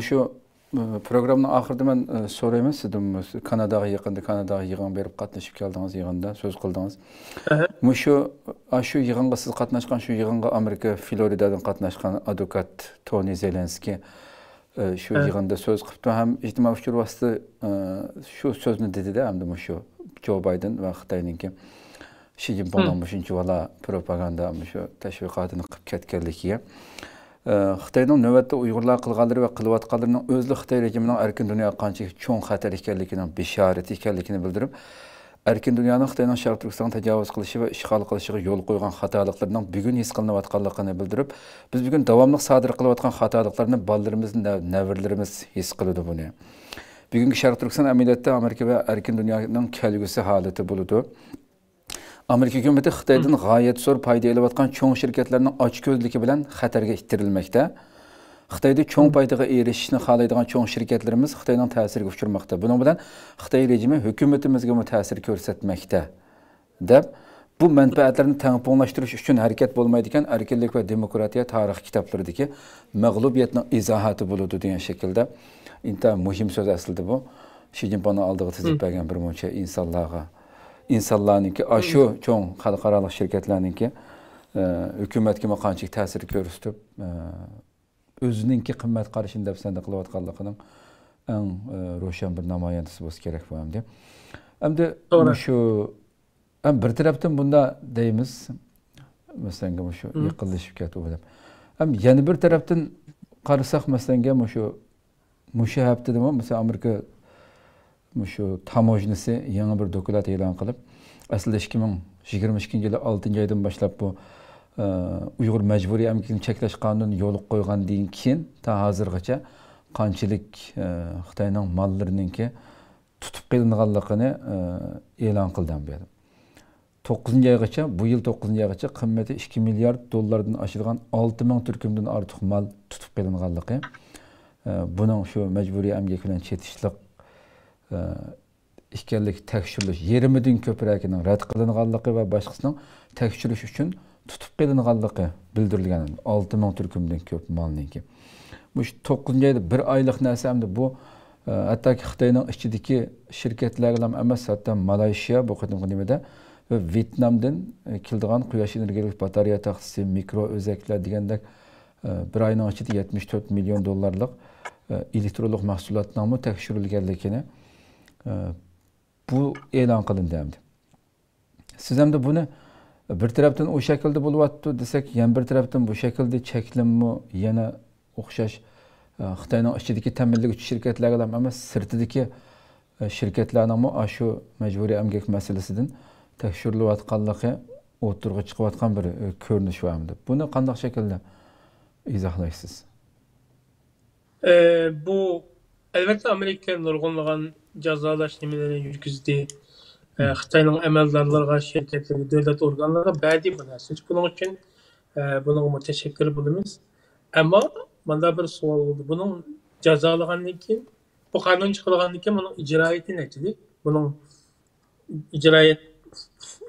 Şu programın ahırda ben sorayım istedim. Kanada'ya yakındı, Kanada'ya yığın verip katlaşıp geldiniz yığında, söz kıldınız. Şu yığınla siz katlaşkan, şu yığınla Amerika Florida'dan katlaşkan avukat Tony Zelenski şu yığında söz kıldı. Hem ictimai fikir vasıtı şu sözünü dedi de hem de şu Joe Biden ve Xitay'ın ki Xi Jinping'ın çünkü valla propaganda şu teşvikatını kıp ketkerlikiye. Xitayning növbette Uygurlar kılgalları ve kılvatkallarının özlü Xitay rejiminin erkin dünya kançı çoğun xatar ekerlikinin bişareti ekerlikini bildirip, erkin dünyanın Xitayning Şarkı Türkistan'ın tecavüz kılışı ve işgal kılışı'ya yol koygan hatalıklarından bugün his kılınıvatkallıkını bildirip, biz bugün devamlı sadır kılıvatkan hatalıklarını ballarımızın nevirlerimiz his kılıdı bunu. Bugünkü Şarkı Türkistan ameliyatı Amerika ve erkin dünyanın kelgüsü haleti buludu. Amerika hükümeti Xitay'dan gayet zor payda elevatkan çoğun şirketlerinin açgözlülüğü bilen xatarga ittirilmekte. Xitay'da çoğun paydağa erişini halaydıgan çoğun şirketlerimiz Xitay'dan təsirge uçurmakta. Bunun bilen Xitay rejimi hükümetimizge təsir görsetmekte. De, bu menfaatlerini tamponlaştırış üçün hareket bulmaydıken erkinlik ve demokratiya tarih kitaplarıdaki mağlubiyetinin izahatı buludu diyen şekilde. İnta mühim söz aslında bu. Xi Jinping'in aldığı tizip peygamber munca insanlığa. İnsanlarınki, aşu çoğun halkaralık şirketlerinki hükümet kime kançık təsir görüstüb, özününki kıymet karışın depsende kılavatkallıkının en roşan bir namayantısı boz gerek bu hem de. Hem de şu, hem bir taraftan bunda deyimiz, mesela şu yıkıldı şirket olalım. Hem yeni bir taraftan karısak mesela şu, müşahap dedim ama mesela Amerika şu tamojnisi yeni bir dokulat ilan kılıp, aslında 2022 yılı 6. aydan başlap bu Uygur mecburi emeklilik çekleş kanunu yolu koygan deyin ki, ta hazırgacha kançilik Xitayning mallarınınki tutup kılınğanlıqını ilan kıldan beri. 9. aygacha, bu yıl 9. aygacha kıymeti 2 milyar dollardan aşırgan 6000 türkümden artıq mal tutup kılınğanlıqı. Bunun şu mecburi emeklilik bilen çetişlik işkellik tekşürlüş 20'den köpürekinin rad kılınğanlıqı ve başkasının tekşürlüş üçün tutup kılınğanlıqı bildirilgen 6000 türkümden köp malınınki. Bu 9. ayda bir aylık neyse hem de bu hatta ki Xitayning içindeki şirketlerle emas hatta Malayşya bu kadar nimede ve Vietnam'dan kildiğen kuyaş enerjilik batarya taksisi mikro özekler degende bir ayın içinde 74 milyon dollarlık elektronik mahsulatnamı tekşürülgenlikini bu elan kılındı hem de. Siz hem de bunu bir taraftan o şekilde buluvattı desek, yan bir taraftan bu şekilde çekilimi yana okşaş Xitayning içindeki temellik üç şirketlerle ama sırtıdaki şirketlerle ama aşu mecburi emgek meselesinin tekşürülüvatkanlığı oturgu çıkıvatkan bir görünüş var hem de. Bunu kandak şekilde izahlayısız. Bu elbette Amerika'nın nurgunluğun cazalaş nimeleri yürgüzdü. Xitayning emeldarlarına, şirketlere, devlet organlarına badi bu narsa. Bunun için buna teşekkür bulunuz. Ama bana bir sual oldu. Bunun cazalığındaki, bu kanun çıkılığındaki bunun icraiyeti neydi? Bunun icraiyet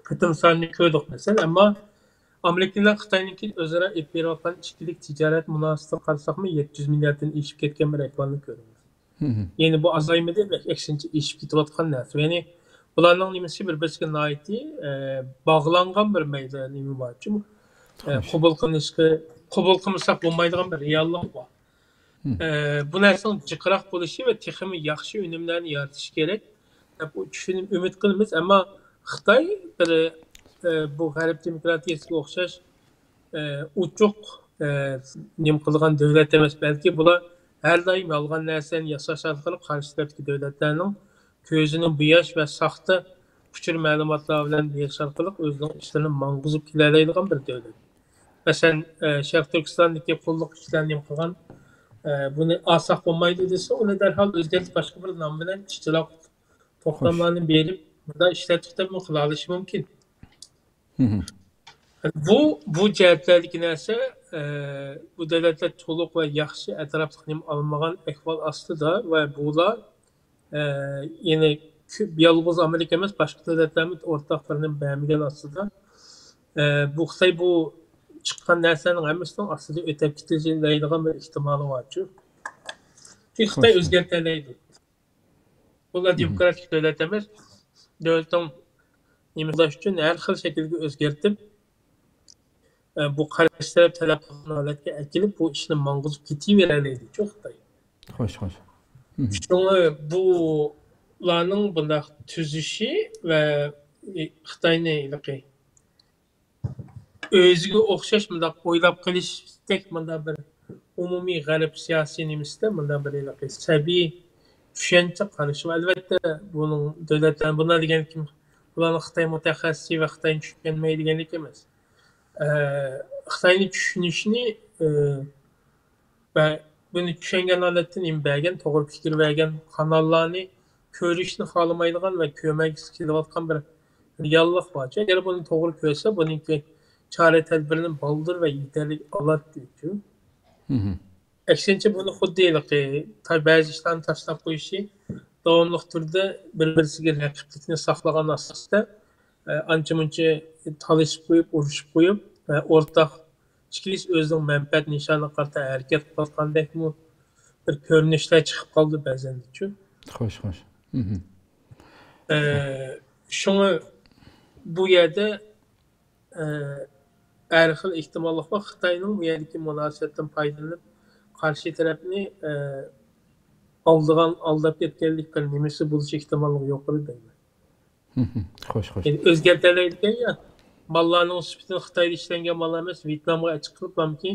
kıtımsalını köydük mesela. Ama Amerika'nın Xitay'nınki özara epeyrapan çiftlik ticaret münasıbı karşısak mı 700 milyardın işip ketken bir ekvanlık görünüyor. Yani bu azayma değil mi? Eksinci işip getiratkan nerede? Yani bunların nimesi birbirine naiti bağlanan bir meydan nimi var. Çünkü kabul kılmışsak bu meydan bir reallık var. Bu nereden çıkarak buluşu ve tekimi yakışı ünümlerini yaratış gerek. Bu düşünüm ümit kılımız ama Xitay böyle bu garip demokratiyasına okşaş uçuk nim kılgan devlet demez. Belki bula her daim yalgan nerseni yasaş atkılıp karşı tarafdaki devletlerinin közünün buyaş ve sahte küçür malumatlar bilen bir şarkılık özünün işlerinin mangızıp ilerleydiğin bir devlet. Mesela Şarkı Türkistan'daki kulluk işlerini nim kılgan bunu asah bulmayı dediyse onu derhal özgürlük başka bir namiden çiçilak toplamlarını verip burada işler tutamın kılalışı mümkün. Bu cəhətlərdəki nəsə bu dövlətlər toluq və yaxşı ətraflıq nim alınmağın əhval aslı da və bular yəni yalnız Amerika emas başqa dövlətlərin ortaqlarının bəyənməyən aslı da bu Xitay bu çıxan nəsənin hamısının aslında ötəb kitiləcəyi bir ehtimalı var ki Fiqhda o'zgartirlaydi. Bunlar demokratik davlatlar davlatning nimalash uchun har xil shaklga o'zgartib bu qarashlar talab qilgan holatga akilib bu ishni mong'izib ketaveradi. Cho'qday. Xo'sh. Shunga bu ularning bunday tuzishi va Xitoyning ilaqi özüge o'xshash munda qo'ylab qilishdek munda bir umumiy g'arb siyosiy nimisda munda bir ilaqi sabiy tushuncha qanishib albatta buning davlatdan bunlar degan kim ularni Xitoy mutaxassisi va Xitoyni tushunmaydi deganlik emas. Xitoyni tushunishni va buni tushungan holatdan imbagan to'g'ri fikr bergan kanallarni ko'rishni xohlamaydigan va ko'makisi kelayotgan bir reallik bor. Agar buni to'g'ri ko'rsa buningki çare tedbirinin baldır ve yeterli alat diyor. Eksince bunu xud deylik ki, tabi bazı işlerin taşlap bu işi davamlıq türde bir-birisiga rəqiblikini saxlayan asasda anca-munca talışıp koyup, uruşıp koyup, ortaq çikiliz özünün mənbət nişanına qarşı hərəkət qılğan dək bu bir görünüşlər çıxıb qaldı bəzən diyor. Xoş. Şunu bu yerdə her xil ehtimollik va Xitoyning bu yerdagi munosabatdan foydalanib qarshi tarafni aldab ketganlik bir nimasi bo'lishi ehtimoli yo'qdir deyman. Xo'sh. Endi o'zgartirilgan ya mallarning sifatini Xitoyda ishlangan mallar emas, Vyetnamga achiq qilib, balki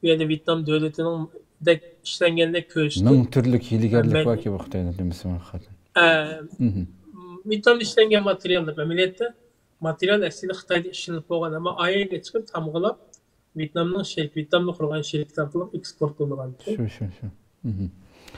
bu yerda Vyetnam davlatidek ishlangandek ko'rishdi. Ming turli hiylagarlik borki bu Xitoyning nimasi haqiqatan. Vyetnam ishlangan materiallar mamlakatda material aslida Xitoyda ishlanib bo'lgan, ammo AEE'ga chiqib tamg'ilab Vyetnamning Vyetnamni qurgan shirkatlar bilan eksport qilingan. Shu.